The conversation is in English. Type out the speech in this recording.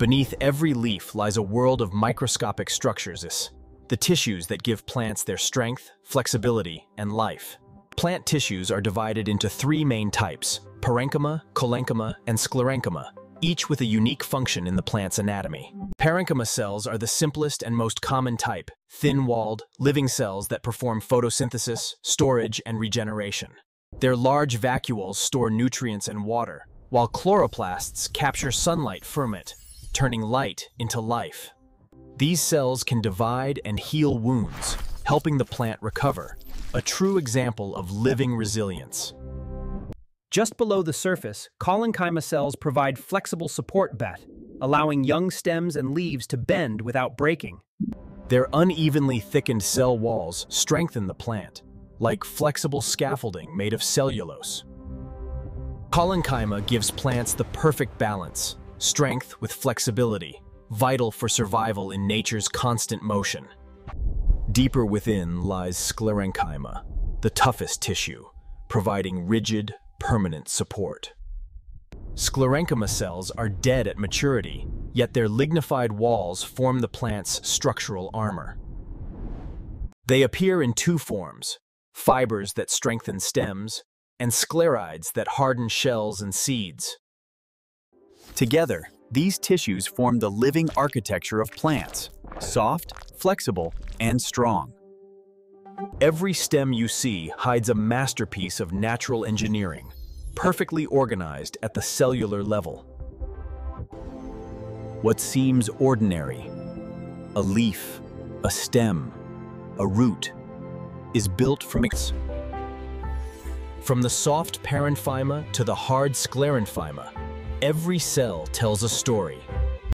Beneath every leaf lies a world of microscopic structures, the tissues that give plants their strength, flexibility, and life. Plant tissues are divided into three main types: parenchyma, colenchyma, and sclerenchyma, each with a unique function in the plant's anatomy. Parenchyma cells are the simplest and most common type, thin-walled, living cells that perform photosynthesis, storage, and regeneration. Their large vacuoles store nutrients and water, while chloroplasts capture sunlight from it, turning light into life. These cells can divide and heal wounds, helping the plant recover, a true example of living resilience. Just below the surface, colenchyma cells provide flexible support bat, allowing young stems and leaves to bend without breaking. Their unevenly thickened cell walls strengthen the plant, like flexible scaffolding made of cellulose. Colenchyma gives plants the perfect balance, strength with flexibility, vital for survival in nature's constant motion. Deeper within lies sclerenchyma, the toughest tissue, providing rigid, permanent support. Sclerenchyma cells are dead at maturity, yet their lignified walls form the plant's structural armor. They appear in two forms: fibers that strengthen stems and sclerides that harden shells and seeds. Together, these tissues form the living architecture of plants: soft, flexible, and strong. Every stem you see hides a masterpiece of natural engineering, perfectly organized at the cellular level. What seems ordinary, a leaf, a stem, a root, is built from its. From the soft parenchyma to the hard sclerenchyma, every cell tells a story.